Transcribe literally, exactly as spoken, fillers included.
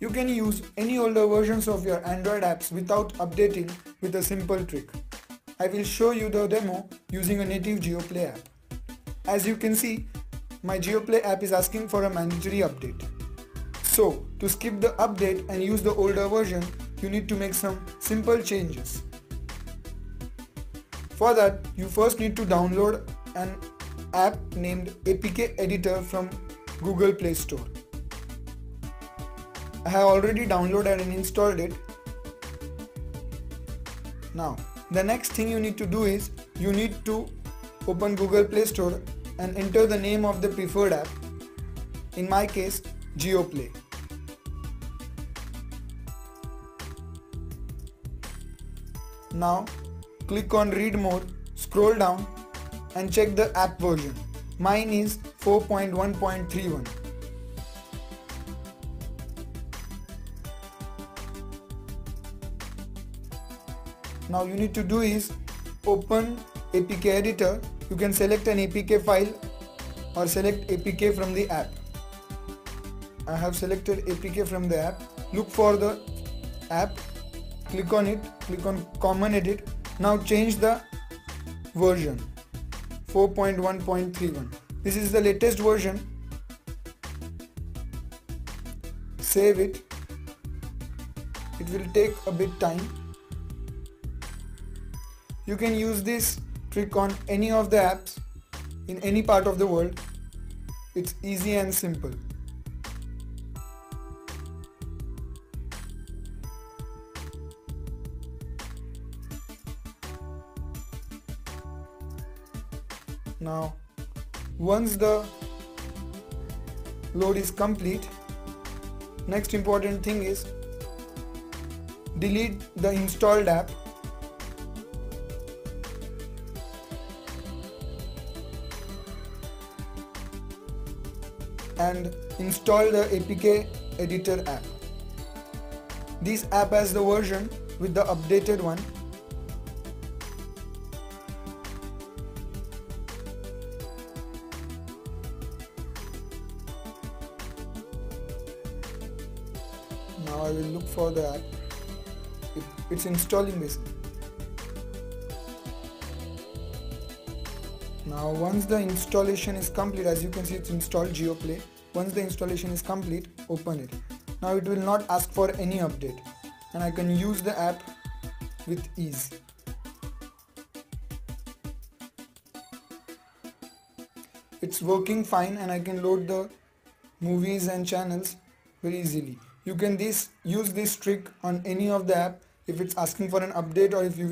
You can use any older versions of your Android apps without updating with a simple trick. I will show you the demo using a native JioPlay app. As you can see, my JioPlay app is asking for a mandatory update. So, to skip the update and use the older version, you need to make some simple changes. For that, you first need to download an app named A P K Editor from Google Play Store. I have already downloaded and installed it. Now, the next thing you need to do is, you need to open Google Play Store and enter the name of the preferred app, in my case, JioPlay. Now, click on Read More, scroll down and check the app version. Mine is four point one point three one. Now you need to do is open A P K Editor. You can select an A P K file or select A P K from the app. I have selected A P K from the app. Look for the app, click on it, click on Common Edit. Now change the version, four point one point three one. This is the latest version. Save it. It will take a bit time. You can use this trick on any of the apps in any part of the world. It's easy and simple. Now, once the load is complete, next important thing is delete the installed app. And install the A P K Editor app. This app has the version with the updated one. Now I will look for the app. It, it's installing this. Now once the installation is complete, as you can see it's installed JioPlay. Once the installation is complete, open it. Now it will not ask for any update and I can use the app with ease. It's working fine and I can load the movies and channels very easily. You can this, use this trick on any of the app if it's asking for an update or if you wish